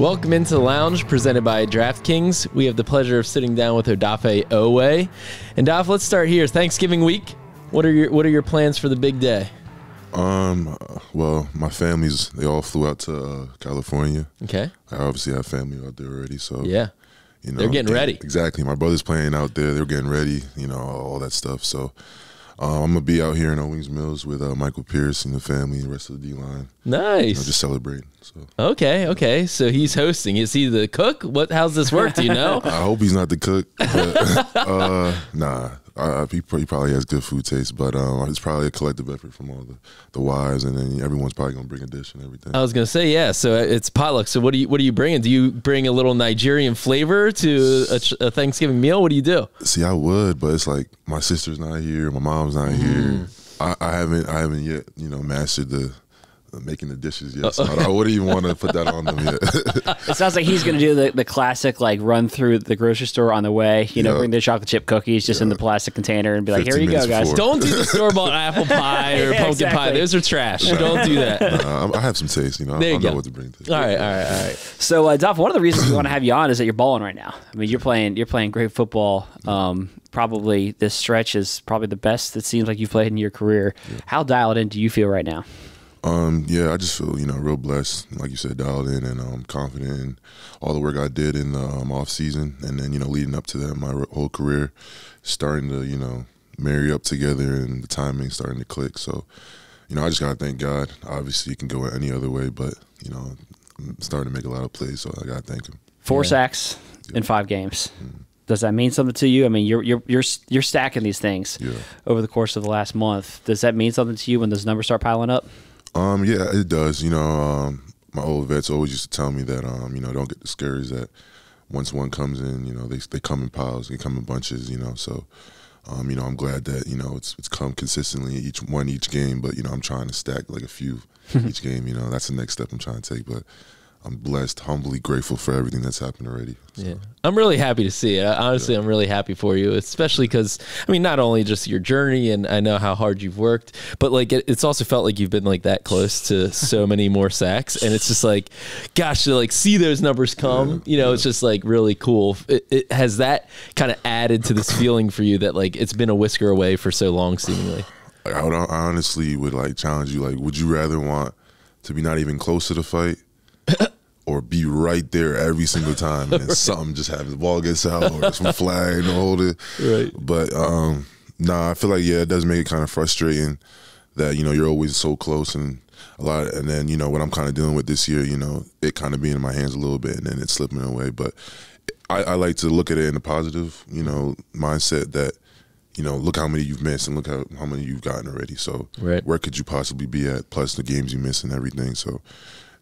Welcome into the Lounge, presented by DraftKings. We have the pleasure of sitting down with Odafe Oweh. And Daf, let's start here. Thanksgiving week. What are your plans for the big day? Well, my families, they all flew out to California. Okay. I obviously have family out there already, so yeah. You know, they're getting ready. Exactly. My brother's playing out there. They're getting ready, you know, all that stuff. So I'm going to be out here in Owings Mills with Michael Pierce and the family and the rest of the D-line. Nice. You know, just celebrating. So. Okay, okay. So he's hosting. Is he the cook? How's this work? Do you know? I hope he's not the cook. But, nah. He probably has good food taste, but it's probably a collective effort from all the wives, and then everyone's probably gonna bring a dish and everything. I was gonna say, yeah. So it's potluck. So what are you bringing? Do you bring a little Nigerian flavor to a Thanksgiving meal? What do you do? See, I would, but it's like my sister's not here, my mom's not here. I haven't yet, you know, mastered the making the dishes yet. So I wouldn't even want to put that on them yet. It sounds like he's going to do the classic, like, run through the grocery store on the way, you know, bring the chocolate chip cookies just in the plastic container and be like, here you go, guys. Don't do the store-bought apple pie or pumpkin pie. Those are trash. No, don't do that. No, I have some taste, you know. I know what to bring to. All right. So, Daf, one of the reasons we want to have you on is that you're balling right now. I mean, you're playing great football. Probably this stretch is probably the best that seems like you've played in your career. Yeah. How dialed in do you feel right now? Yeah, I just feel, you know, real blessed, like you said, dialed in, and confident in all the work I did in the off season, and then, you know, leading up to that, my whole career starting to, you know, marry up together, and the timing starting to click. So, you know, I just gotta thank God. Obviously, you can go any other way, but, you know, I'm starting to make a lot of plays, so I gotta thank him. Four sacks in 5 games. Mm-hmm. Does that mean something to you? I mean, you're stacking these things over the course of the last month. Does that mean something to you when those numbers start piling up? Yeah, it does. You know, my old vets always used to tell me that, you know, don't get discouraged that once one comes in, you know, they come in piles, they come in bunches, you know. So, you know, I'm glad that, you know, it's come consistently each game, but, you know, I'm trying to stack like a few each game, you know. That's the next step I'm trying to take, but I'm blessed, humbly grateful for everything that's happened already. So. Yeah, I'm really happy to see it. Honestly, I'm really happy for you, especially because, I mean, not only just your journey, and I know how hard you've worked, but, like, it's also felt like you've been, like, that close to so many more sacks, and it's just like, gosh, to, like, see those numbers come, you know, it's just, like, really cool. It has that kind of added to this feeling for you that, like, it's been a whisker away for so long, seemingly. Like, I honestly would, like, challenge you, like, would you rather want to be not even close to the fight or be right there every single time, and something just happens, the ball gets out, or some flag to hold it. Right. But nah, I feel like, yeah, it does make it kind of frustrating that, you know, you're always so close, and a lot, and then, you know, what I'm kind of dealing with this year, you know, it kind of being in my hands a little bit, and then it's slipping away. But I like to look at it in a positive, you know, mindset that, you know, look how many you've missed, and look how many you've gotten already. So where could you possibly be at, plus the games you miss and everything. So,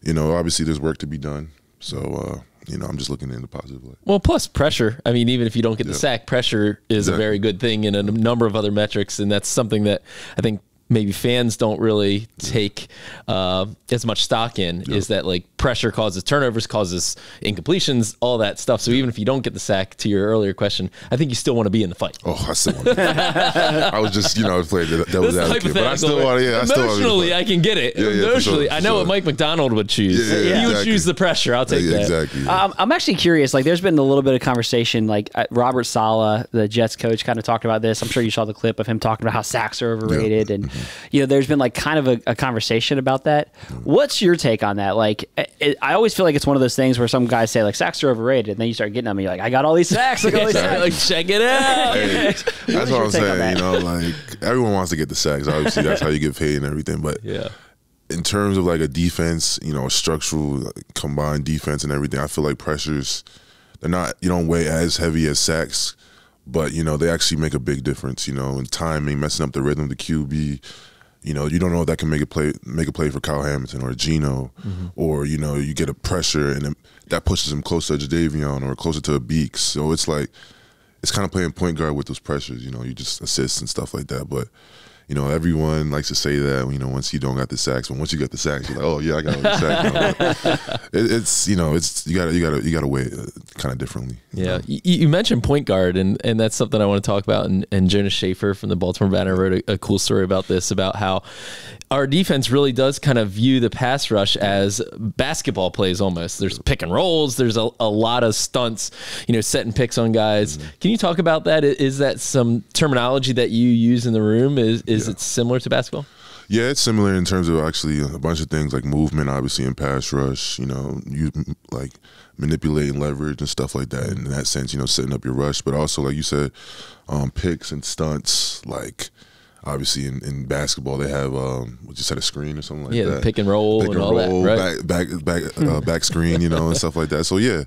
you know, obviously there's work to be done. So, you know, I'm just looking in the positive light. Well, plus pressure. I mean, even if you don't get the sack, pressure is a very good thing in a number of other metrics. And that's something that I think maybe fans don't really take as much stock in, is that, like, pressure causes turnovers, causes incompletions, all that stuff. So even if you don't get the sack, to your earlier question, I think you still want to be in the fight. Oh, I still want to be in the fight. I was just, you know, playing devil's advocate, but I still want to, emotionally, I can get it. Yeah, emotionally, I know what Mike McDonald would choose. Yeah, he would choose the pressure. I'll take that. Exactly. I'm actually curious. Like, there's been a little bit of conversation, like, Robert Saleh, the Jets coach, kind of talked about this. I'm sure you saw the clip of him talking about how sacks are overrated, and you know, there's been, like, kind of a conversation about that. What's your take on that? Like, I always feel like it's one of those things where some guys say, like, sacks are overrated, and then you start getting them, and you're like, I got all these sacks. I got all these sacks. Like, check it out. Hey, that's what I'm saying. You know, like, everyone wants to get the sacks. Obviously, that's how you get paid and everything. But in terms of, like, a defense, you know, a structural, like, combined defense and everything, I feel like pressures, they're not, you don't weigh as heavy as sacks. But, you know, they actually make a big difference, you know, in timing, messing up the rhythm, the QB. You know, you don't know if that can make a play for Kyle Hamilton or Geno, or, you know, you get a pressure and that pushes him closer to Jadeveon or closer to a Beeks. So it's like, it's kind of playing point guard with those pressures, you know, you just assist and stuff like that. But, you know, everyone likes to say that, you know, once you don't got the sacks, but once you got the sacks, you're like, oh yeah, I got all the sacks. You know, it's, you gotta weigh it kind of differently. Yeah. You mentioned point guard, and that's something I want to talk about. And Jonas Schaefer from the Baltimore Banner wrote a cool story about this, about how our defense really does kind of view the pass rush as basketball plays almost. There's pick and rolls. There's a lot of stunts, you know, setting picks on guys. Mm-hmm. Can you talk about that? Is that some terminology that you use in the room? Is it similar to basketball? Yeah, it's similar in terms of actually a bunch of things like movement, obviously, and pass rush, you know, like manipulating leverage and stuff like that. And in that sense, you know, setting up your rush. But also, like you said, picks and stunts, like obviously in basketball they have just had a screen or something like that. Yeah, pick and roll, that, right? Back screen, you know, and stuff like that. So, yeah.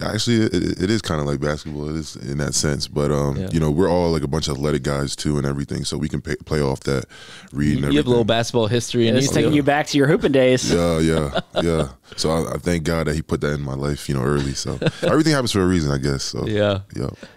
Actually, it is kind of like basketball. It is in that sense, but you know, we're all like a bunch of athletic guys too, and everything, so we can play off that read. You have a little basketball history, and he's taking you back to your hooping days. Yeah. So I thank God that he put that in my life, you know, early. So everything happens for a reason, I guess. So yeah.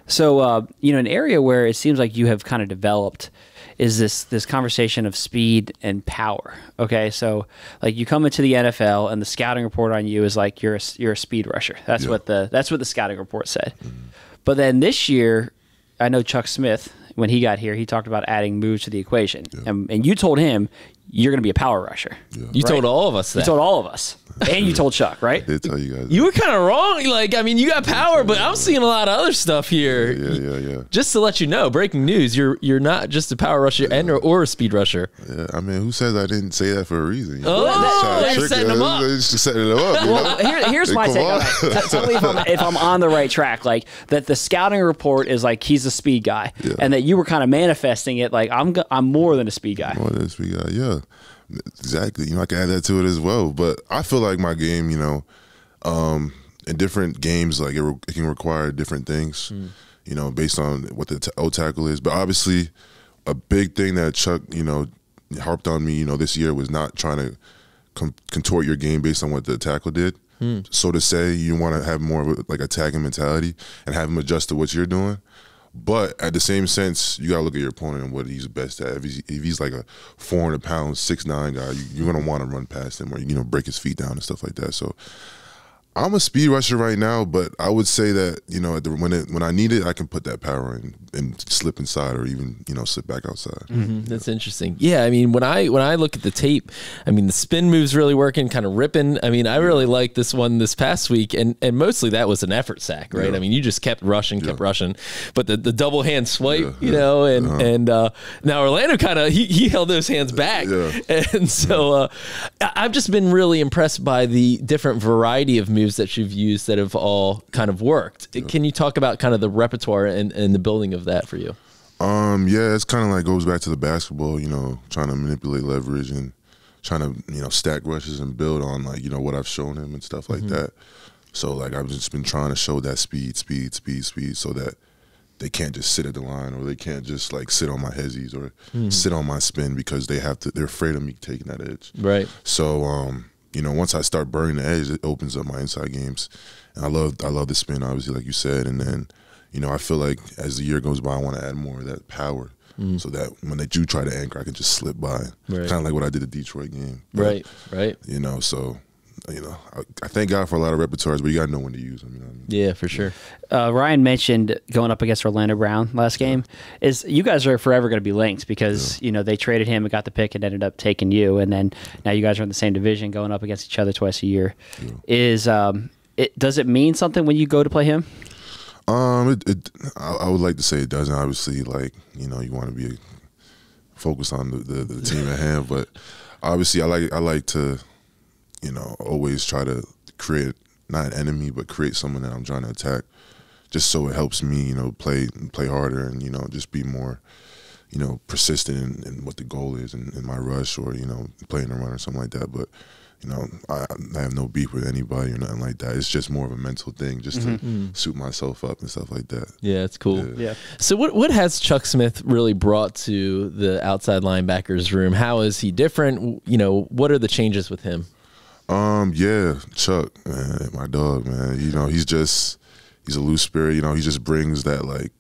So you know, an area where it seems like you have kind of developed is this conversation of speed and power. Okay, so like you come into the NFL and the scouting report on you is like you're a speed rusher. That's what the scouting report said. Mm-hmm. But then this year, I know Chuck Smith, when he got here, he talked about adding moves to the equation, and you told him you're going to be a power rusher. Yeah. You told all of us that. You told all of us. And you told Chuck, right? I did tell you guys. You were kind of wrong. Like, I mean, you got power, but I'm seeing a lot of other stuff here. Yeah. Just to let you know, breaking news, you're not just a power rusher or a speed rusher. Yeah, I mean, who says I didn't say that for a reason? Oh, they're setting them up. They're just setting them up. Well, here's my take on it. Tell me if I'm on the right track. Like, that the scouting report is like, he's a speed guy. Yeah. And that you were kind of manifesting it like, I'm more than a speed guy. More than a speed guy, yeah. Exactly. You know, I can add that to it as well. But I feel like my game, you know, in different games, like it can require different things, you know, based on what the O tackle is. But obviously, a big thing that Chuck, you know, harped on me, you know, this year was not trying to contort your game based on what the tackle did. So to say, you want to have more of a, like, attacking mentality and have him adjust to what you're doing. But at the same sense, you got to look at your opponent and what he's best at. If he's like a 400-pound, 6'9" guy, you're going to want to run past him or, you know, break his feet down and stuff like that. So I'm a speed rusher right now, but I would say that, you know, when I need it, I can put that power in and slip inside or even, you know, slip back outside. That's interesting. Yeah, I mean, when I look at the tape, I mean, the spin move's really working, kind of ripping. I mean, I really liked this one this past week, and mostly that was an effort sack, right? Yeah. I mean, you just kept rushing, but the double hand swipe, you know, and now Orlando kind of, he held those hands back. And so I've just been really impressed by the different variety of moves that you've used that have all kind of worked. Can you talk about kind of the repertoire and the building of that for you? Yeah, it's kind of like goes back to the basketball, you know, trying to manipulate leverage and trying to, you know, stack rushes and build on, like, you know, what I've shown him and stuff like that. So, like, I've just been trying to show that speed so that they can't just sit at the line or they can't just, like, sit on my hezzies or sit on my spin because they're afraid of me taking that edge. Right. So, you know, once I start burning the edge, it opens up my inside games. And I love the spin, obviously, like you said. And then, you know, I feel like as the year goes by, I want to add more of that power so that when they do try to anchor, I can just slip by. Right. Kind of like what I did the Detroit game. But, right. You know, so, you know, I thank God for a lot of repertoires, but you got to know when to use them. You know what I mean? Yeah, for sure. Ryan mentioned going up against Orlando Brown last game. Is you guys are forever going to be linked because, you know, they traded him and got the pick and ended up taking you. And then now you guys are in the same division going up against each other twice a year. Yeah. Does it mean something when you go to play him? I would like to say it doesn't. Obviously, like, you know, you want to be focused on the team at hand, but obviously I like to, you know, always try to create not an enemy, but create someone that I'm trying to attack, just so it helps me, you know, play harder and, you know, just be more, you know, persistent in what the goal is in my rush or, you know, playing a run or something like that. But you know, I have no beef with anybody or nothing like that. It's just more of a mental thing just to suit myself up and stuff like that. Yeah, it's cool. Yeah. So what has Chuck Smith really brought to the outside linebackers room? How is he different? You know, what are the changes with him? Yeah, Chuck, man, my dog, man. You know, he's a loose spirit. You know, he just brings that, like,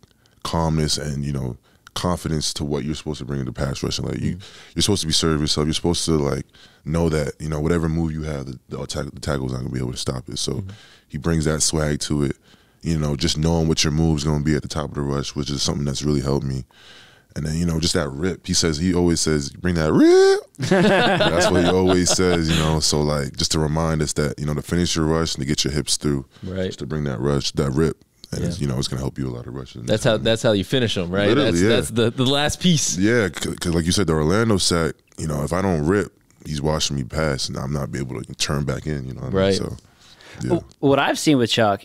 calmness and, you know, confidence to what you're supposed to bring in the pass rush. Like, you're supposed to be serving yourself. You're supposed to, like, know that, you know, whatever move you have, the tackle's not going to be able to stop it. So he brings that swag to it. you know, just knowing what your move's going to be at the top of the rush, which is something that's really helped me. And then, you know, just that rip. He says, he always says, bring that rip. That's what he always says, you know. So, like, just to remind us that, you know, to finish your rush and to get your hips through. Right. Just to bring that rush, that rip. And, yeah, you know, it's going to help you a lot of rushes. That's how, that's how you finish them, right? Literally, that's, yeah, that's the last piece. Yeah, because like you said, the Orlando sack, you know, if I don't rip, he's watching me pass, and I'm not able to turn back in, you know what I mean? So, yeah. What I've seen with Chuck,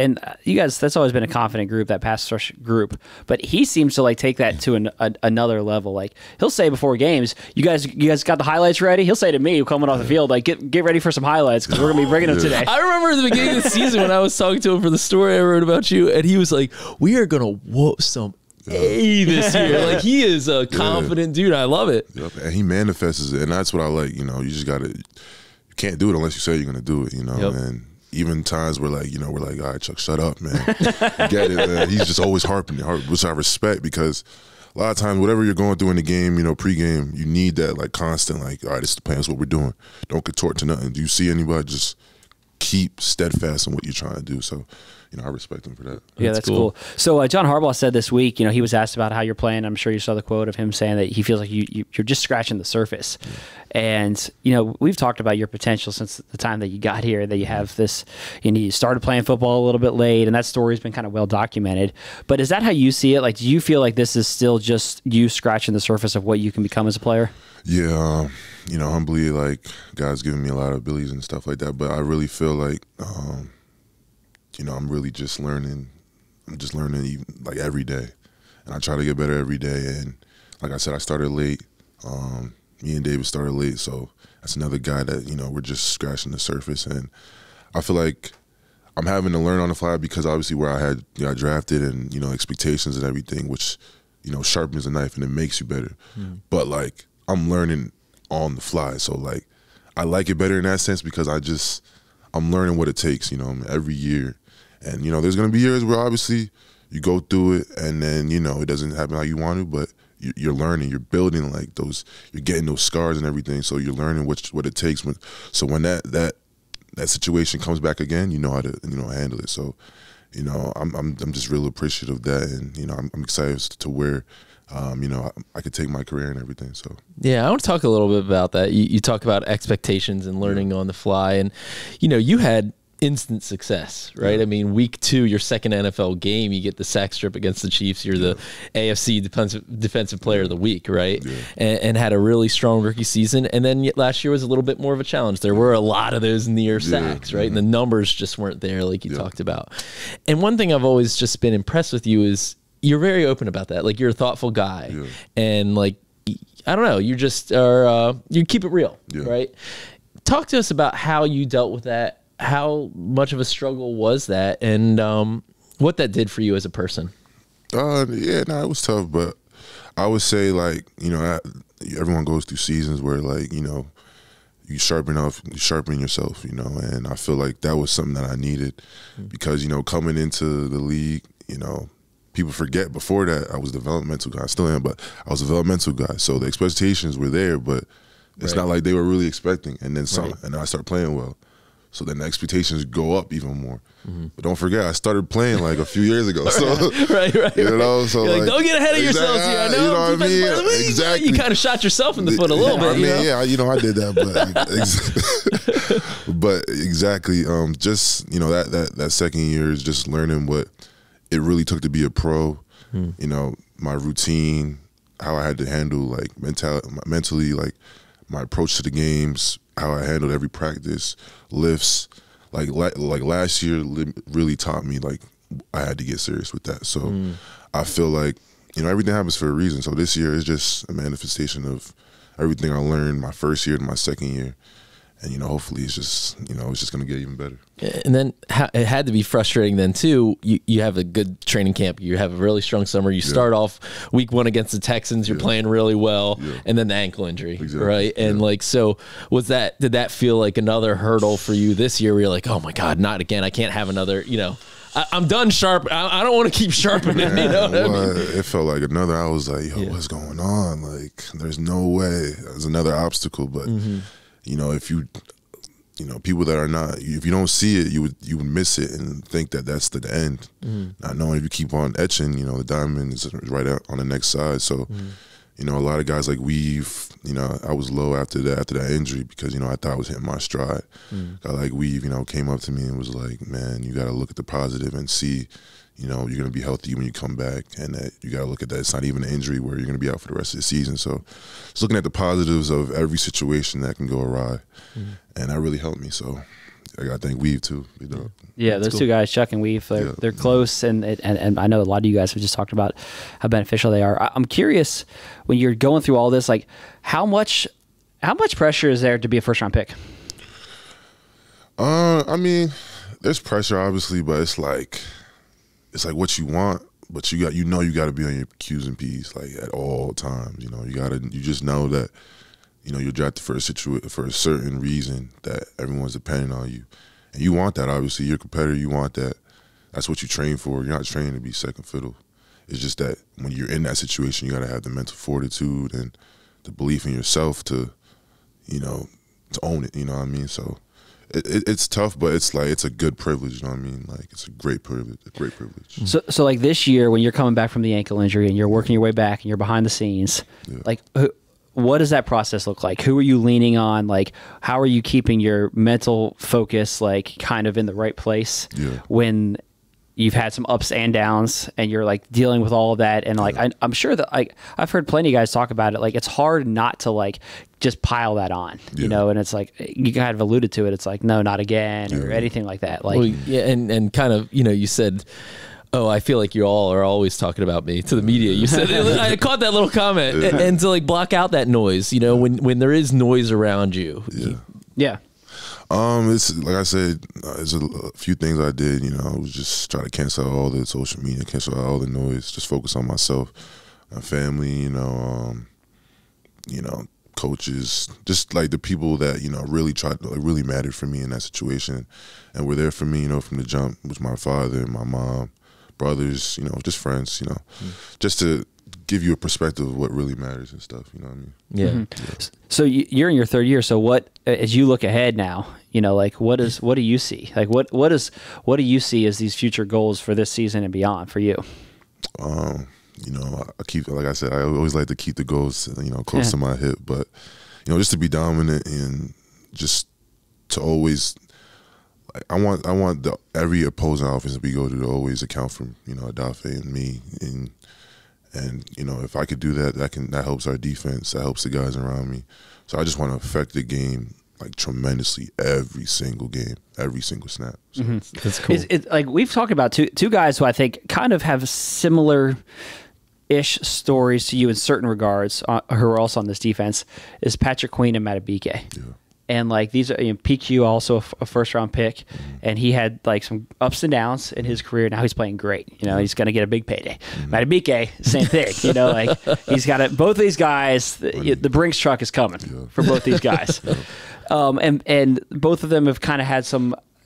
and you guys, that's always been a confident group, that pass rush group. But he seems to like take that to another level. Like he'll say before games, "You guys got the highlights ready." He'll say to me, coming off the field, like, "Get ready for some highlights because we're gonna be bringing them today." I remember at the beginning of the season when I was talking to him for the story I wrote about you, and he was like, "We are gonna whoop some A this year." Like he is a confident dude. I love it. Yep. And he manifests it, and that's what I like. You know, you just gotta, you can't do it unless you say you're gonna do it. You know, and even times where, like, you know, we're like, all right, Chuck, shut up, man. Get it, man. He's just always harping, which I respect, because a lot of times, whatever you're going through in the game, you know, pregame, you need that, like, constant, like, all right, this is the plan, it's what we're doing. Don't contort to nothing. Do you see anybody? Just keep steadfast in what you're trying to do. So, you know, I respect him for that. Yeah, that's cool. So John Harbaugh said this week, you know, he was asked about how you're playing. I'm sure you saw the quote of him saying that he feels like you're just scratching the surface. Yeah. And, you know, we've talked about your potential since the time that you got here, that you have this, you know, you started playing football a little bit late, and that story's been kind of well documented. But is that how you see it? Like, do you feel like this is still just you scratching the surface of what you can become as a player? Yeah, you know, humbly, like, God's giving me a lot of abilities and stuff like that. But I really feel like, you know, I'm really just learning. I'm just learning, even, like, every day. And I try to get better every day. And like I said, I started late. Me and David started late. So that's another guy that, you know, we're just scratching the surface. And I feel like I'm having to learn on the fly, because obviously where I had, you know, I drafted and, you know, expectations and everything, which, you know, sharpens a knife and it makes you better. Mm. But, like, I'm learning on the fly. So, like, I like it better in that sense, because I just, I'm learning what it takes, you know, every year. And, you know, there's going to be years where obviously you go through it and then, you know, it doesn't happen how you want to, but you're learning, you're building, like, those, you're getting those scars and everything. So you're learning what it takes. So when that situation comes back again, you know how to, you know, handle it. So, you know, I'm just real appreciative of that. And, you know, I'm excited to where, you know, I could take my career and everything. So, yeah, I want to talk a little bit about that. You talk about expectations and learning on the fly, and, you know, you had instant success, right? Yeah. I mean, week 2, your second NFL game, you get the sack strip against the Chiefs. You're the AFC defensive player of the week, right? Yeah. And had a really strong rookie season. And then last year was a little bit more of a challenge. There were a lot of those near sacks, right? Mm-hmm. And the numbers just weren't there, like you talked about. And one thing I've always just been impressed with you is you're very open about that. Like, you're a thoughtful guy, and, like, I don't know, you just are. You keep it real, right? Talk to us about how you dealt with that. How much of a struggle was that, and what that did for you as a person? Yeah, no, it was tough, but I would say, like, you know, everyone goes through seasons where, like, you know, you sharpen yourself, you know, and I feel like that was something that I needed, because, you know, coming into the league, you know, people forget before that I was a developmental guy. I still am, but I was a developmental guy, so the expectations were there, but it's not like they were really expecting, and then some, and I started playing well. So then the expectations go up even more. But don't forget, I started playing, like, a few years ago. So, you know, so, like, don't get ahead of yourselves here. I know, you know what I mean? Exactly. You kind of shot yourself in the foot a little bit. I mean, you know? Yeah, you know, I did that, but but exactly. Just, you know, that second year is just learning what it really took to be a pro. You know, my routine, how I had to handle, like, mentally, like, my approach to the games, how I handled every practice, lifts. Like last year really taught me, like, I had to get serious with that. So I feel like, you know, everything happens for a reason. So this year is just a manifestation of everything I learned my first year to my second year. And, you know, hopefully it's just, you know, it's just going to get even better. And then it had to be frustrating then, too. You have a good training camp. You have a really strong summer. You start off week 1 against the Texans. You're playing really well. And then the ankle injury, right? And, like, so was that, did that feel like another hurdle for you this year where you're like, oh, my God, not again. I can't have another, you know. I'm done sharp. I don't want to keep sharpening. Man, you know what I mean? It felt like another. I was like, yo, what's going on? Like, there's no way. There's another obstacle, but you know, if you you know, people that are not, if you don't see it, you would miss it and think that that's the end. Mm-hmm. Not knowing if you keep on etching, you know, the diamond is right out on the next side. So, mm-hmm. you know, a lot of guys like Weave, you know, I was low after that injury because, you know, I thought I was hitting my stride. Mm-hmm. Guy like Weave, you know, came up to me and was like, man, you got to look at the positive and see, you know, you're going to be healthy when you come back, and that you got to look at that. It's not even an injury where you're going to be out for the rest of the season. So it's looking at the positives of every situation that can go awry, mm-hmm. and that really helped me. So I got to thank Weave, too. You know, yeah, those cool. two guys, Chuck and Weave, they're close, and I know a lot of you guys have just talked about how beneficial they are. I'm curious, when you're going through all this, like how much pressure is there to be a first-round pick? I mean, there's pressure, obviously, but it's like – it's like what you want, but you got, you know, you got to be on your Q's and P's like at all times. You know, you gotta, you just know that, you know, you're drafted for a certain reason that everyone's depending on you, and you want that. Obviously, you're a competitor. You want that. That's what you train for. You're not training to be second fiddle. It's just that when you're in that situation, you got to have the mental fortitude and the belief in yourself to, you know, to own it. You know what I mean? So. It's tough, but it's like, it's a good privilege, you know what I mean? Like, it's a great privilege. So like this year, when you're coming back from the ankle injury and you're working your way back and you're behind the scenes, yeah. like, what does that process look like? Who are you leaning on? Like, how are you keeping your mental focus, like, kind of in the right place yeah. when you've had some ups and downs and you're, like, dealing with all of that? And, like, yeah. I'm sure that, like, I've heard plenty of guys talk about it. Like, it's hard not to, like, just pile that on, yeah. you know, and it's like, you kind of alluded to it. It's like, no, not again yeah. or anything like that. Like, well, yeah, and kind of, you know, you said, oh, I feel like you all are always talking about me to the media. You said, I caught that little comment yeah. and to like block out that noise, you know, yeah. when there is noise around you. Yeah. Yeah. It's like I said, there's a few things I did, you know, I was just trying to cancel out all the social media, cancel out all the noise, just focus on myself, my family, you know, coaches, just like the people that, you know, really tried to, like, really mattered for me in that situation and were there for me, you know, from the jump, was my father, my mom, brothers, you know, just friends, you know, mm. just to give you a perspective of what really matters and stuff, you know what I mean? Yeah. Mm-hmm. yeah. So you're in your third year, so what, as you look ahead now, you know, like what do you see? Like what do you see as these future goals for this season and beyond for you? You know, I keep, like I said, I always like to keep the goals, you know, close yeah. to my hip. But, you know, just to be dominant and just to always, like, I want every opposing offense that we go to always account for, you know, Odafe and me, and you know, if I could do that, that helps our defense, that helps the guys around me. So I just want to affect the game. Like tremendously every single game, every single snap. So mm-hmm. That's cool. It's like we've talked about two guys who I think kind of have similar-ish stories to you in certain regards, who are also on this defense, is Patrick Queen and Madubuike. Yeah. And like these are, you know, PQ also a first-round pick, mm-hmm. and he had like some ups and downs in his career. Now he's playing great. You know, he's going to get a big payday. Mm-hmm. Madubuike, same thing. You know, like he's got it. Both of these guys, the Brinks truck is coming yeah. for both these guys. yeah. And both of them have kind of had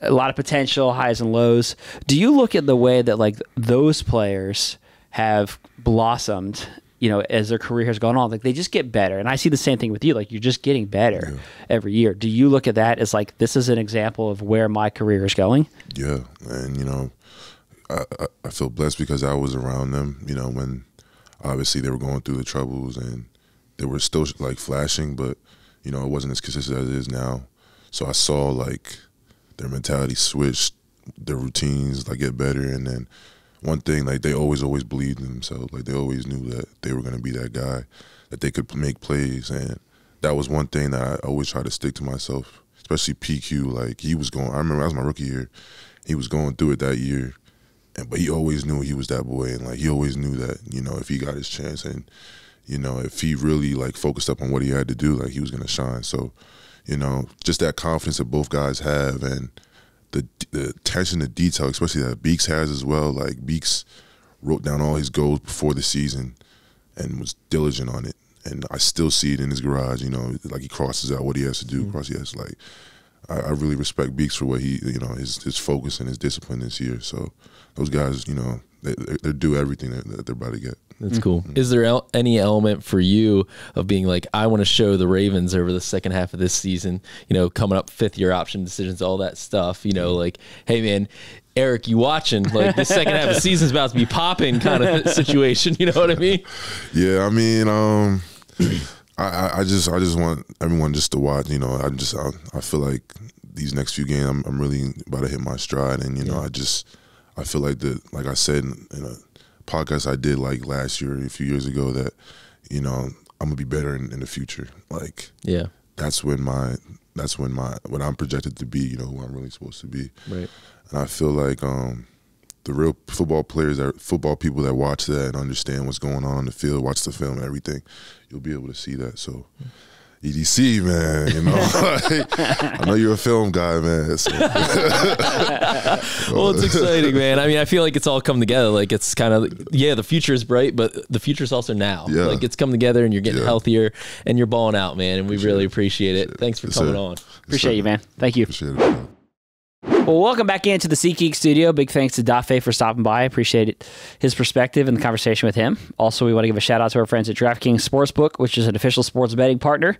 a lot of potential, highs and lows. Do you look at the way that like those players have blossomed, you know, as their career has gone on? Like they just get better. And I see the same thing with you. Like you're just getting better yeah. every year. Do you look at that as like, this is an example of where my career is going? Yeah. And, you know, I feel blessed because I was around them, you know, when obviously they were going through the troubles and they were still like flashing, but you know, it wasn't as consistent as it is now. So I saw, like, their mentality switch, their routines, like, get better. And then one thing, like, they always believed in themselves. Like, they always knew that they were going to be that guy, that they could make plays. And that was one thing that I always tried to stick to myself, especially PQ. Like, he was going – I remember that was my rookie year. He was going through it that year. But he always knew he was that boy. And, like, he always knew that, you know, if he got his chance and – you know, if he really, like, focused up on what he had to do, like, he was going to shine. So, you know, just that confidence that both guys have and the attention to detail, especially that Beeks has as well. Like, Beeks wrote down all his goals before the season and was diligent on it. And I still see it in his garage, you know, like, he crosses out what he has to do. Mm-hmm. Like, I really respect Beeks for what he, you know, his focus and his discipline this year. So those guys, you know, they do everything that they're about to get. That's cool. Is there any element for you of being like, I want to show the Ravens over the second half of this season, you know, coming up, fifth-year option decisions, all that stuff, you know, like, hey, man, Eric, you watching? Like, the second half of the season's about to be popping kind of situation, you know what I mean? Yeah, I mean, I just want everyone just to watch, you know, I feel like these next few games I'm really about to hit my stride, and, you know, I feel like that, like I said in a podcast I did like last year, a few years ago, that, you know, I'm gonna be better in the future. Like, yeah, that's when I'm projected to be, you know, who I'm really supposed to be. Right. And I feel like the real football players, that football people that watch that and understand what's going on in the field, watch the film and everything, you'll be able to see that. So EDC, man, you know, like, I know you're a film guy, man. So. Well, it's exciting, man. I mean, I feel like it's all come together. Like, it's kind of, yeah, the future is bright, but the future is also now. Yeah. Like, it's come together, and you're getting healthier, and you're balling out, man. And we really appreciate it. Thanks for coming on. Appreciate you, man. Thank you. Appreciate it, man. Well, welcome back into the SeatGeek studio. Big thanks to Odafe for stopping by. I appreciate it, his perspective and the conversation with him. Also, we want to give a shout-out to our friends at DraftKings Sportsbook, which is an official sports betting partner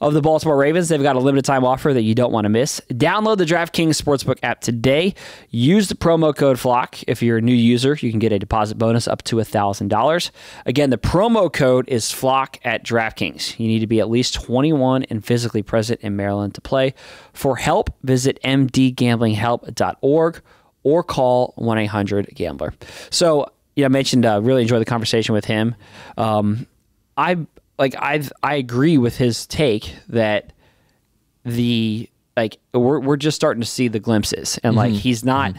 of the Baltimore Ravens. They've got a limited-time offer that you don't want to miss. Download the DraftKings Sportsbook app today. Use the promo code FLOCK. If you're a new user, you can get a deposit bonus up to $1,000. Again, the promo code is FLOCK at DraftKings. You need to be at least 21 and physically present in Maryland to play. For help, visit mdgamblinghelp.org or call 1-800-GAMBLER. So, you know, I mentioned really enjoyed the conversation with him. I agree with his take that we're just starting to see the glimpses, and like he's not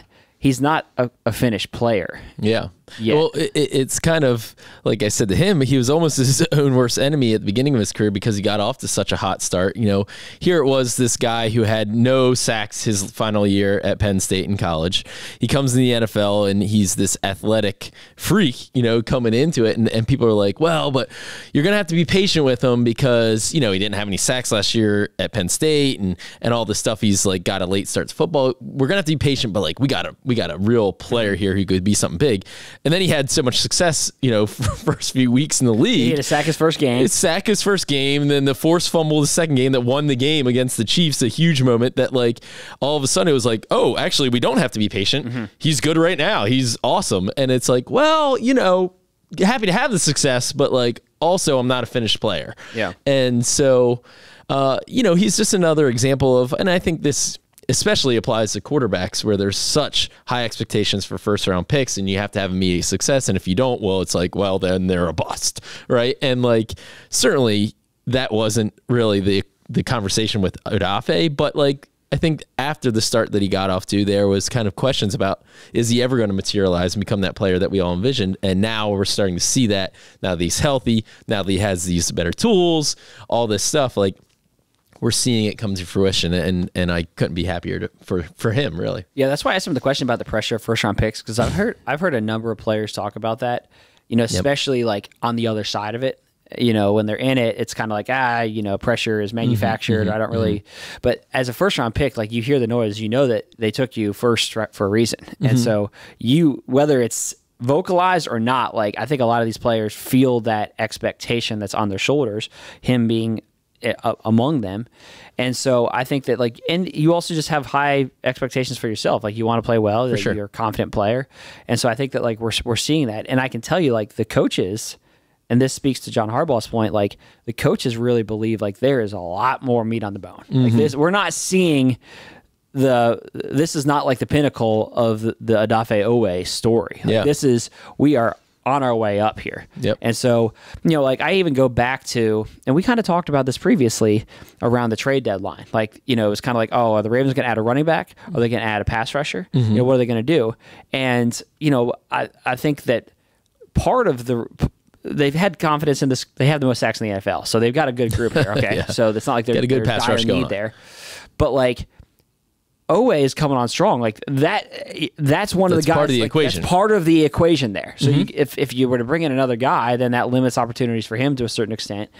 a finished player. Yeah. Yet. Well, it's kind of like I said to him, he was almost his own worst enemy at the beginning of his career because he got off to such a hot start. You know, here it was, this guy who had no sacks his final year at Penn State in college. He comes in the NFL and he's this athletic freak, you know, coming into it. And people are like, well, but you're going to have to be patient with him because, you know, he didn't have any sacks last year at Penn State and all this stuff. He's like got a late start to football. We're going to have to be patient, but like we got a real player here who could be something big. And then he had so much success, you know, for the first few weeks in the league. He had a sack his first game. And then the forced fumble the second game that won the game against the Chiefs, a huge moment that, like, all of a sudden it was like, oh, actually, we don't have to be patient. He's good right now. He's awesome. And it's like, well, you know, happy to have the success, but, like, also I'm not a finished player. Yeah. And so, you know, he's just another example of, and I think this especially applies to quarterbacks where there's such high expectations for first-round picks and you have to have immediate success. And if you don't, well, it's like, well, then they're a bust, right? And, like, certainly that wasn't really the conversation with Odafe, but, like, I think after the start that he got off to, there was kind of questions about, is he ever going to materialize and become that player that we all envisioned? And now we're starting to see that. Now that he's healthy, now that he has these better tools, all this stuff, like, we're seeing it come to fruition, and I couldn't be happier for him, really. Yeah, that's why I asked him the question about the pressure of first round picks, because I've heard a number of players talk about that, you know, especially like on the other side of it, you know, when they're in it, it's kind of like, you know, pressure is manufactured. I don't really, but as a first round pick, like you hear the noise, you know that they took you first for a reason, and so you, whether it's vocalized or not, like I think a lot of these players feel that expectation that's on their shoulders, him being among them. And so I think that, like, and you also just have high expectations for yourself. Like, you want to play well, that you're a confident player. And so I think that, like, we're seeing that. And I can tell you, like, the coaches, and this speaks to John Harbaugh's point, like, the coaches really believe, like, there is a lot more meat on the bone. Like, this, we're not seeing this is not like the pinnacle of the Odafe Oweh story. Like, this is, we are on our way up here. And so, you know, like I even go back to, and we kind of talked about this previously around the trade deadline. Like, you know, it was kind of like, oh, are the Ravens going to add a running back? Are they going to add a pass rusher? You know, what are they going to do? And, you know, I think that part of they've had confidence in this. They have the most sacks in the NFL. So they've got a good group there. Okay. So it's not like they're a good pass rush going there. But like, Oweh is coming on strong. Like that's one of the guys. Part of the equation. That's part of the equation there. So if you were to bring in another guy, then that limits opportunities for him to a certain extent.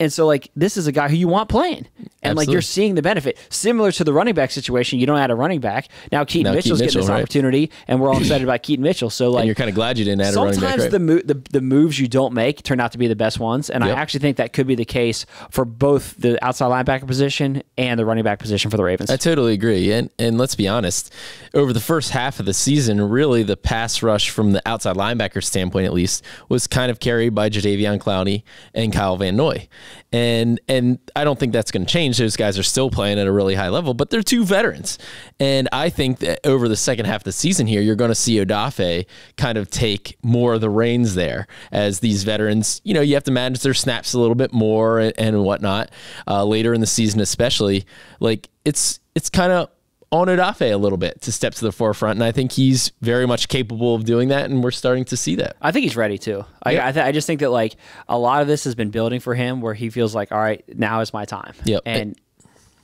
And so, like, this is a guy who you want playing. And, like, you're seeing the benefit. Similar to the running back situation, you don't add a running back. Now Keaton Mitchell's getting this opportunity, and we're all excited about Keaton Mitchell. So, like, and you're kind of glad you didn't add a running back. Sometimes the moves you don't make turn out to be the best ones. And I actually think that could be the case for both the outside linebacker position and the running back position for the Ravens. I totally agree. And let's be honest, over the first half of the season, really the pass rush from the outside linebacker standpoint, at least, was kind of carried by Jadeveon Clowney and Kyle Van Noy. And I don't think that's going to change. Those guys are still playing at a really high level, but they're two veterans. And I think that over the second half of the season here, you're going to see Odafe kind of take more of the reins there as these veterans, you know, you have to manage their snaps a little bit more and whatnot later in the season, especially. Like, it's kind of on Odafe a little bit to step to the forefront, and I think he's very much capable of doing that, and we're starting to see that. I think he's ready too. I just think that, like, a lot of this has been building for him, where he feels like, all right, now is my time. Yep. And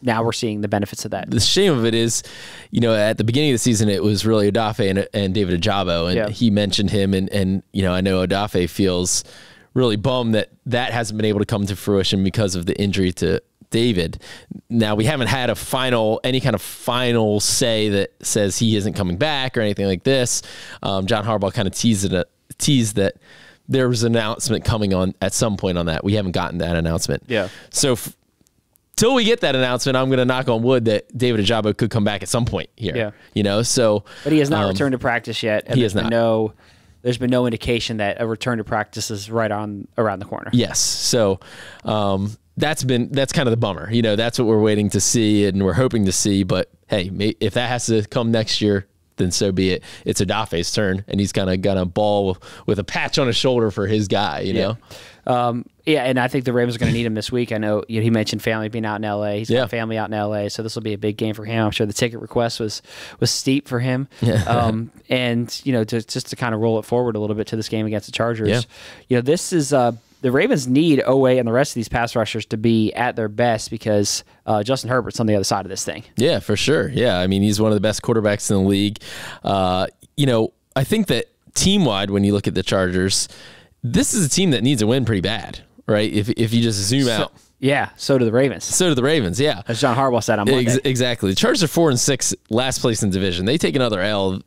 now we're seeing the benefits of that. The shame of it is, you know, at the beginning of the season, it was really Odafe and David Ojabo, and he mentioned him, and you know, I know Odafe feels really bummed that that hasn't been able to come to fruition because of the injury to David. Now, we haven't had a final, any kind of final say that says he isn't coming back or anything like this. John Harbaugh kind of teased that there was an announcement coming on at some point on that. We haven't gotten that announcement. Yeah. So till we get that announcement, I'm going to knock on wood that David Ojabo could come back at some point here. Yeah. You know, so. But he has not returned to practice yet. And he has not. No. There's been no indication that a return to practice is right on around the corner. Yes. So that's kind of the bummer. You know, that's what we're waiting to see and we're hoping to see. But hey, if that has to come next year, then so be it. It's Odafe's turn, and he's kind of got a ball with a patch on his shoulder for his guy, you know? Yeah, and I think the Ravens are going to need him this week. I know, you know, he mentioned family being out in L.A. He's got family out in L.A., so this will be a big game for him. I'm sure the ticket request was steep for him. And, you know, just to kind of roll it forward a little bit to this game against the Chargers, you know, this is the Ravens need Oweh and the rest of these pass rushers to be at their best because Justin Herbert's on the other side of this thing. Yeah, for sure. Yeah, I mean, he's one of the best quarterbacks in the league. You know, I think that team-wide, when you look at the Chargers, this is a team that needs a win pretty bad, right? If you just zoom out. Yeah, so do the Ravens. So do the Ravens, yeah. As John Harbaugh said on Monday. Exactly. The Chargers are 4-6, last place in division. They take another L.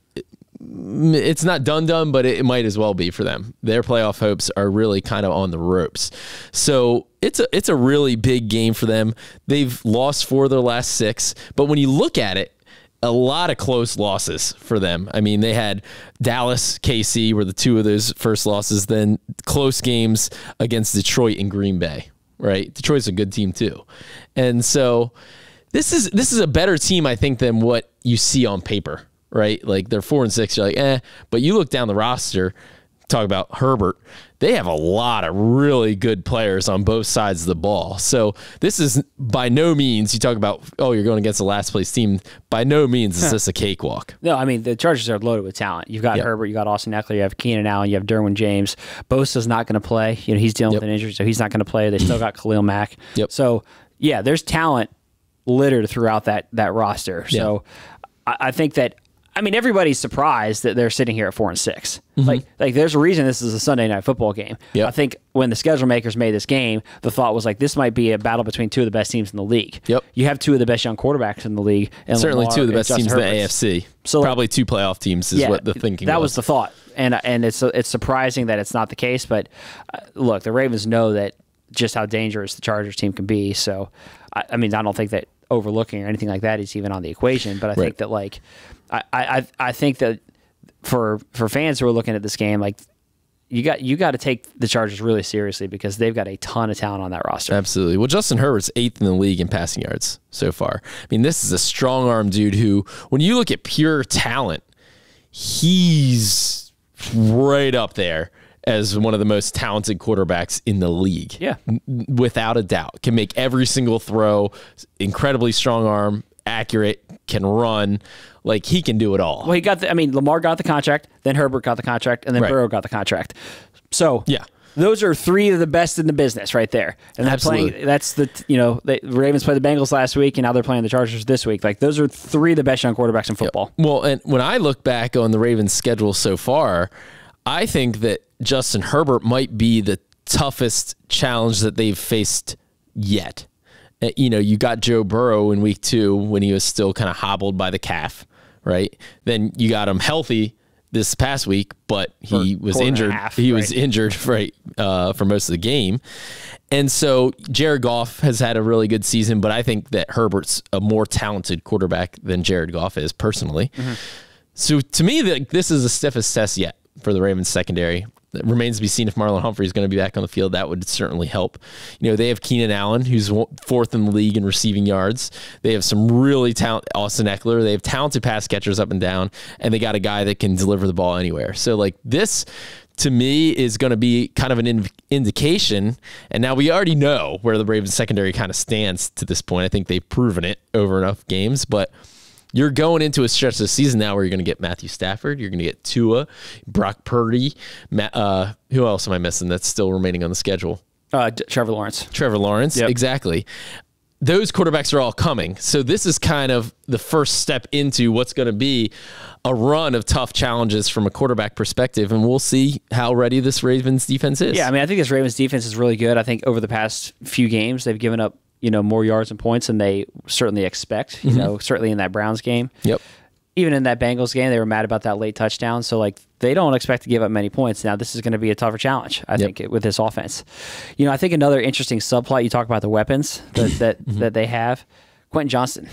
It's not done, but it might as well be for them. Their playoff hopes are really kind of on the ropes. So it's a really big game for them. They've lost 4 of their last 6, but when you look at it, a lot of close losses for them. I mean, they had Dallas, KC were the two of those first losses, then close games against Detroit and Green Bay, right? Detroit's a good team too. And so this is a better team, I think, than what you see on paper, right? Like, they're 4-6, you're like, eh. But you look down the roster, talk about Herbert, they have a lot of really good players on both sides of the ball. So this is by no means, you talk about, oh, you're going against the last place team. By no means is this a cakewalk. No, I mean, the Chargers are loaded with talent. You've got Herbert, you got Austin Eckler, you have Keenan Allen, you have Derwin James. Bosa's not going to play. You know, he's dealing with an injury, so he's not going to play. They still got Khalil Mack. So yeah, there's talent littered throughout that roster. So I think that, I mean, everybody's surprised that they're sitting here at 4-6. Like there's a reason this is a Sunday night football game. I think when the schedule makers made this game, the thought was like, this might be a battle between two of the best teams in the league. You have two of the best young quarterbacks in the league, and certainly Lamar, two of the best teams in the AFC. So probably two playoff teams is what the thinking. That was the thought, and it's surprising that it's not the case. But look, the Ravens know that just how dangerous the Chargers team can be. So I mean, I don't think that overlooking or anything like that is even on the equation. But I think that, like, I think that for fans who are looking at this game, like, you got to take the Chargers really seriously because they've got a ton of talent on that roster. Absolutely. Well, Justin Herbert's 8th in the league in passing yards so far. I mean, this is a strong arm dude who, when you look at pure talent, he's right up there as one of the most talented quarterbacks in the league. Yeah. Without a doubt. Can make every single throw, incredibly strong arm, accurate, can run. Like, he can do it all. Well, he got I mean, Lamar got the contract, then Herbert got the contract, and then Burrow got the contract. So those are three of the best in the business right there. And that's the, you know, the Ravens played the Bengals last week, and now they're playing the Chargers this week. Like, those are three of the best young quarterbacks in football. Well, and when I look back on the Ravens' schedule so far, I think that Justin Herbert might be the toughest challenge that they've faced yet. You know, you got Joe Burrow in week 2 when he was still kind of hobbled by the calf, right? Then you got him healthy this past week, but he was injured. He was injured for most of the game. And so Jared Goff has had a really good season, but I think that Herbert's a more talented quarterback than Jared Goff is personally. Mm-hmm. So to me, this is the stiffest test yet for the Ravens secondary. It remains to be seen if Marlon Humphrey is going to be back on the field. That would certainly help. You know, they have Keenan Allen, who's 4th in the league in receiving yards. They have some really talented Austin Eckler. They have talented pass catchers up and down, and they got a guy that can deliver the ball anywhere. So, like, this to me is going to be kind of an indication. And now we already know where the Ravens secondary kind of stands to this point. I think they've proven it over enough games, but you're going into a stretch of the season now where you're going to get Matthew Stafford, you're going to get Tua, Brock Purdy, who else am I missing that's still remaining on the schedule? Trevor Lawrence. Trevor Lawrence, yep. Exactly. Those quarterbacks are all coming. So this is kind of the first step into what's going to be a run of tough challenges from a quarterback perspective, and we'll see how ready this Ravens defense is. Yeah, I mean, I think this Ravens defense is really good. I think over the past few games, they've given up, you know, more yards and points than they certainly expect, you know, certainly in that Browns game. Yep. Even in that Bengals game, they were mad about that late touchdown. So, like, they don't expect to give up many points. Now, this is going to be a tougher challenge, I think, with this offense. You know, I think another interesting subplot, you talk about the weapons that they have. Quentin Johnston,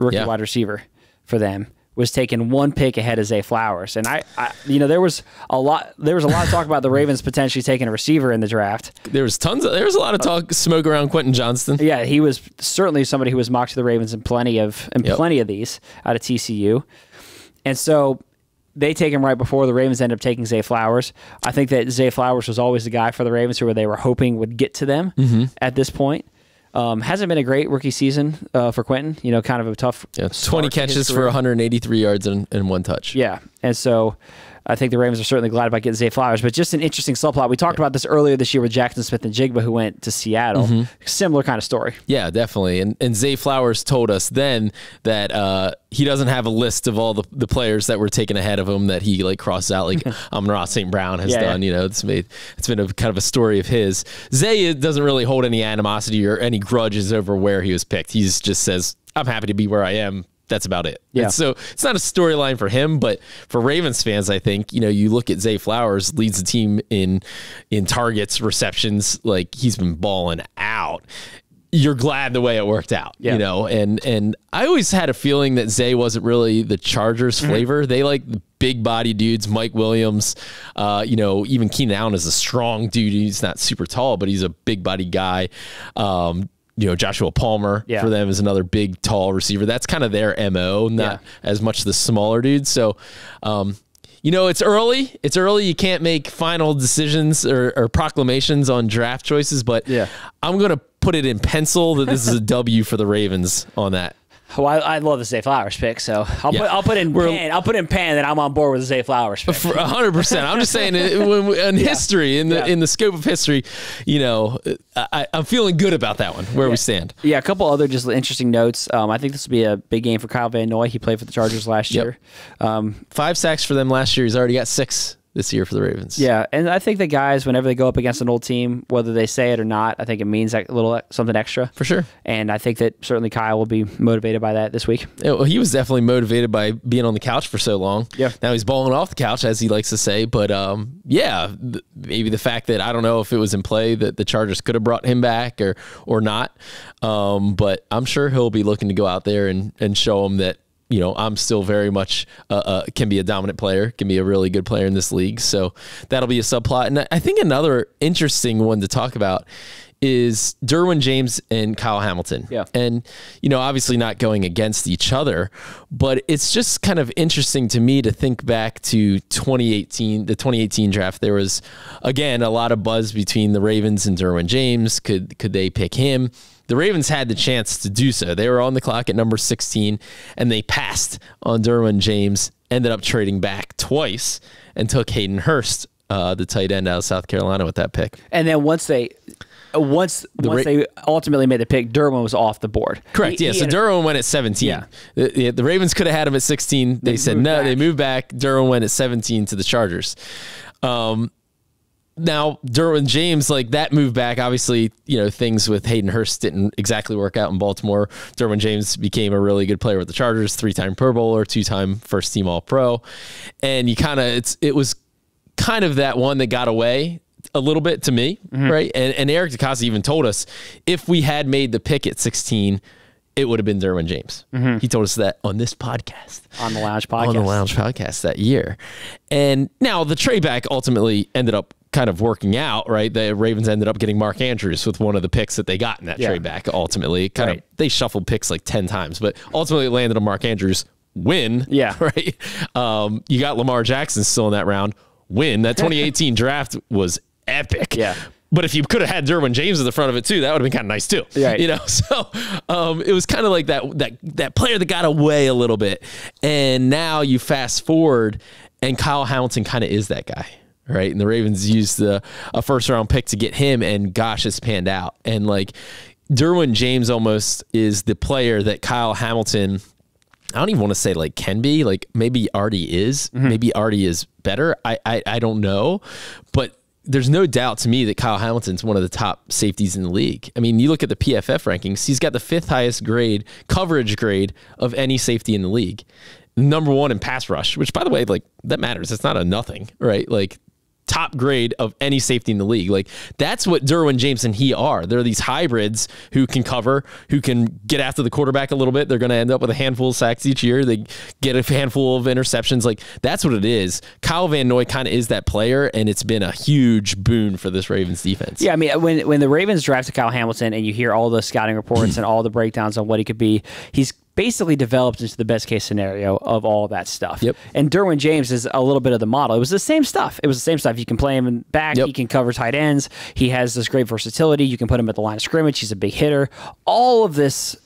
rookie wide receiver for them, was taken one pick ahead of Zay Flowers. And I you know, there was a lot of talk about the Ravens potentially taking a receiver in the draft. There was a lot of talk, smoke around Quentin Johnston. Yeah, he was certainly somebody who was mocked to the Ravens in plenty of these out of TCU. And so they take him right before the Ravens end up taking Zay Flowers. I think that Zay Flowers was always the guy for the Ravens who they were hoping would get to them at this point. Hasn't been a great rookie season for Quentin. You know, kind of a tough. Yeah, 20 catches for 183 yards and one touch. Yeah, and so I think the Ravens are certainly glad about getting Zay Flowers, but just an interesting subplot. We talked about this earlier this year with Jaxon Smith-Njigba, who went to Seattle. Similar kind of story. Yeah, definitely. And Zay Flowers told us then that he doesn't have a list of all the players that were taken ahead of him that he like crosses out, like Amon-Ra St. Brown has done. You know, it's been a kind of a story of his. Zay doesn't really hold any animosity or any grudges over where he was picked. He just says, "I'm happy to be where I am. That's about it." Yeah. And so it's not a storyline for him, but for Ravens fans, I think, you know, you look at Zay Flowers, leads the team in targets, receptions, like he's been balling out. You're glad the way it worked out, you know, and I always had a feeling that Zay wasn't really the Chargers flavor. They like the big body dudes, Mike Williams, you know, even Keenan Allen is a strong dude. He's not super tall, but he's a big body guy. You know, Joshua Palmer for them is another big, tall receiver. That's kind of their MO, not as much the smaller dude. So, you know, it's early. It's early. You can't make final decisions or proclamations on draft choices, but I'm going to put it in pencil that this is a W for the Ravens on that. Well, I love the Zay Flowers pick, so I'll put in pan that I'm on board with the Zay Flowers pick. 100%. I'm just saying, in the scope of history, you know, I'm feeling good about that one where we stand. Yeah, a couple other just interesting notes. I think this will be a big game for Kyle Van Noy. He played for the Chargers last year. 5 sacks for them last year. He's already got 6. This year for the Ravens. Yeah, and I think the guys, whenever they go up against an old team, whether they say it or not, I think it means a little something extra. For sure. And I think that certainly Kyle will be motivated by that this week. Yeah, well, he was definitely motivated by being on the couch for so long. Yeah. Now he's balling off the couch, as he likes to say. But, yeah, maybe the fact that I don't know if it was in play that the Chargers could have brought him back or not. But I'm sure he'll be looking to go out there and show him that, you know, I'm still very much can be a dominant player, can be a really good player in this league. So that'll be a subplot. And I think another interesting one to talk about is Derwin James and Kyle Hamilton. Yeah. And, you know, obviously not going against each other, but it's just kind of interesting to me to think back to 2018, the 2018 draft. There was, again, a lot of buzz between the Ravens and Derwin James. Could they pick him? The Ravens had the chance to do so. They were on the clock at number 16, and they passed on Derwin James, ended up trading back twice, and took Hayden Hurst, the tight end out of South Carolina, with that pick. And then once they ultimately made the pick, Derwin was off the board. Correct. So Derwin went at 17. Yeah. The Ravens could have had him at 16. They said no. They moved back. Derwin went at 17 to the Chargers. Now, Derwin James, like that move back, obviously, you know, things with Hayden Hurst didn't exactly work out in Baltimore. Derwin James became a really good player with the Chargers, 3-time Pro Bowler, 2-time first team All Pro. And you kind of, it was kind of that one that got away a little bit to me, right? And Eric DeCosta even told us if we had made the pick at 16, it would have been Derwin James. He told us that on this podcast. On the Lounge Podcast. On the Lounge Podcast that year. And now the trade back ultimately ended up kind of working out, right? The Ravens ended up getting Mark Andrews with one of the picks that they got in that trade back ultimately. Kind of, they shuffled picks like 10 times, but ultimately it landed on Mark Andrews. Win. Yeah. Right? You got Lamar Jackson still in that round. Win. That 2018 draft was epic. Yeah. But if you could have had Derwin James at the front of it too, that would have been kind of nice too. Right. You know, so it was kind of like that player that got away a little bit. And now you fast forward and Kyle Hamilton kind of is that guy, right? And the Ravens used a first round pick to get him, and gosh, it's panned out. And like Derwin James almost is the player that Kyle Hamilton, I don't even want to say like can be, like maybe already is, maybe already is better. I don't know, but there's no doubt to me that Kyle Hamilton's one of the top safeties in the league. I mean, you look at the PFF rankings, he's got the 5th highest grade, coverage grade of any safety in the league. #1 in pass rush, which by the way, like that matters. It's not a nothing, right? Like top grade of any safety in the league. Like that's what Derwin James and he are. They're these hybrids who can cover, who can get after the quarterback a little bit. They're going to end up with a handful of sacks each year. They get a handful of interceptions. Like that's what it is. Kyle Van Noy kind of is that player, and it's been a huge boon for this Ravens defense. Yeah, I mean, when the Ravens drafted Kyle Hamilton and you hear all the scouting reports and all the breakdowns on what he could be, he's basically developed into the best case scenario of all that stuff. Yep. And Derwin James is a little bit of the model. It was the same stuff. It was the same stuff. You can play him in back. Yep. He can cover tight ends. He has this great versatility. You can put him at the line of scrimmage. He's a big hitter. All of this,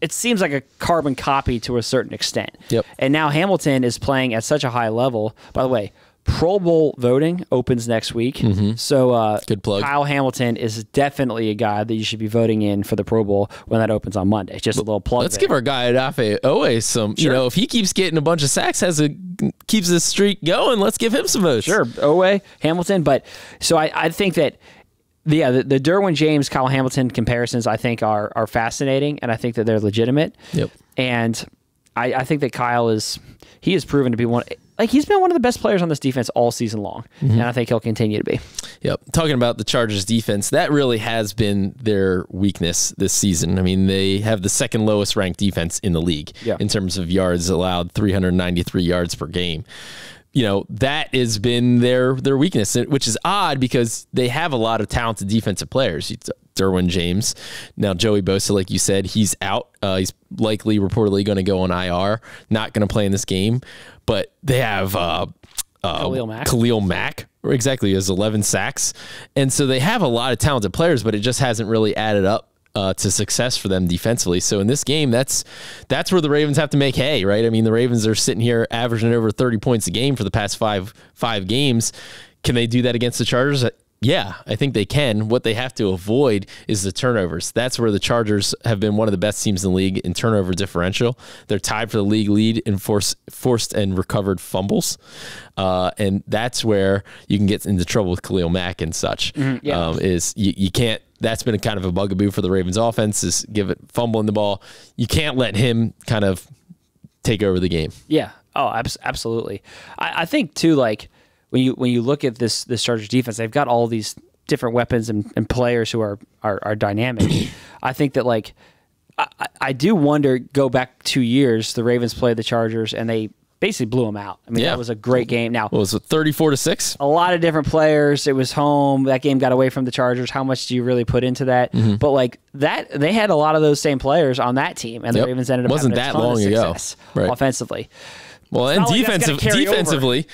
it seems like a carbon copy to a certain extent. Yep. And now Hamilton is playing at such a high level. By the way, Pro Bowl voting opens next week. So good plug. Kyle Hamilton is definitely a guy that you should be voting in for the Pro Bowl when that opens on Monday. Just a little plug. Let's give our guy Odafe Oweh some, you know, if he keeps getting a bunch of sacks, keeps this streak going, let's give him some votes. Sure, Oweh, Hamilton. But so I think that the Derwin James, Kyle Hamilton comparisons I think are fascinating, and I think that they're legitimate. Yep. And I think that Kyle is proven to be one. Like he's been one of the best players on this defense all season long, and I think he'll continue to be. Yep. Talking about the Chargers defense, that really has been their weakness this season. I mean, they have the 2nd lowest ranked defense in the league in terms of yards allowed, 393 yards per game. You know, that has been their weakness, which is odd because they have a lot of talented defensive players. Derwin James. Now, Joey Bosa, like you said, he's out. He's likely reportedly going to go on IR, not going to play in this game. But they have Khalil Mack. Exactly, has 11 sacks. And so they have a lot of talented players, but it just hasn't really added up to success for them defensively. So in this game, that's where the Ravens have to make hay, right? I mean, the Ravens are sitting here averaging over 30 points a game for the past five games. Can they do that against the Chargers? Yeah, I think they can. What they have to avoid is the turnovers. That's where the Chargers have been one of the best teams in the league in turnover differential. They're tied for the league lead in forced and recovered fumbles. And that's where you can get into trouble with Khalil Mack and such. Is you can't. That's been kind of a bugaboo for the Ravens offense, is fumbling the ball. You can't let him kind of take over the game. Yeah. Oh, absolutely. I think too, like, when you look at this Chargers defense, they've got all these different weapons and players who are dynamic. I think that, like, I do wonder, go back 2 years, the Ravens played the Chargers and they basically blew them out. I mean, that was a great game. Now, was it 34-6? A lot of different players. It was home. That game got away from the Chargers. How much do you really put into that? But like that, they had a lot of those same players on that team, and the Ravens ended up having a ton of success offensively. Well, and defensively,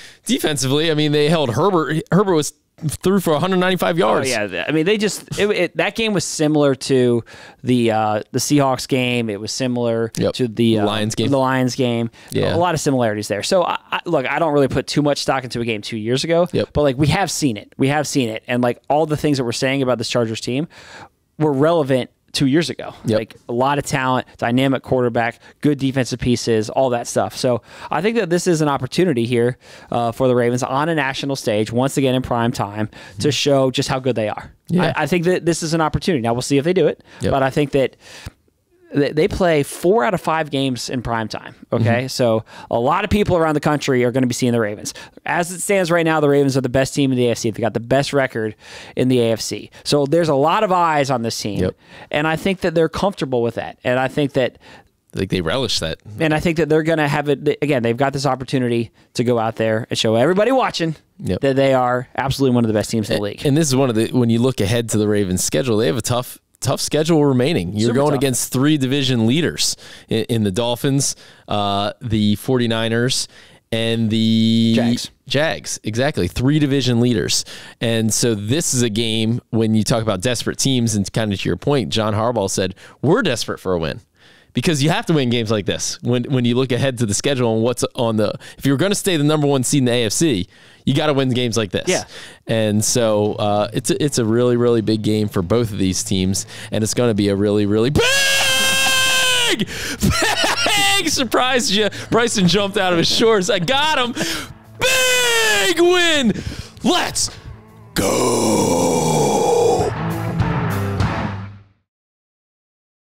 I mean, they held Herbert. Herbert threw for 195 yards. Oh, yeah, I mean, they just that game was similar to the Seahawks game. It was similar to the Lions game. Yeah, a lot of similarities there. So, look, I don't really put too much stock into a game 2 years ago. But like, we have seen it, and like all the things that we're saying about this Chargers team were relevant 2 years ago. Yep. Like a lot of talent, dynamic quarterback, good defensive pieces, all that stuff. So I think that this is an opportunity here for the Ravens on a national stage, once again in prime time, to show just how good they are. Yeah. I think that this is an opportunity. Now we'll see if they do it, but I think that they play 4 out of 5 games in prime time. Okay, so a lot of people around the country are going to be seeing the Ravens. As it stands right now, the Ravens are the best team in the AFC. They got the best record in the AFC. So there's a lot of eyes on this team, and I think that they're comfortable with that. And I think that they relish that. And I think that they're going to have it again. They've got this opportunity to go out there and show everybody watching that they are absolutely one of the best teams in the league. And this is one of the when you look ahead to the Ravens' schedule, they have a tough schedule remaining. You're going against 3 division leaders in the Dolphins, the 49ers, and the Jags. Exactly. 3 division leaders. And so this is a game when you talk about desperate teams, and kind of to your point, John Harbaugh said, we're desperate for a win. Because you have to win games like this when you look ahead to the schedule and what's on the... If you're going to stay the #1 seed in the AFC, you got to win games like this. Yeah. And so it's a really, really big game for both of these teams, and it's going to be a really, really big surprise. Bryson jumped out of his shorts. I got him. Big win. Let's go.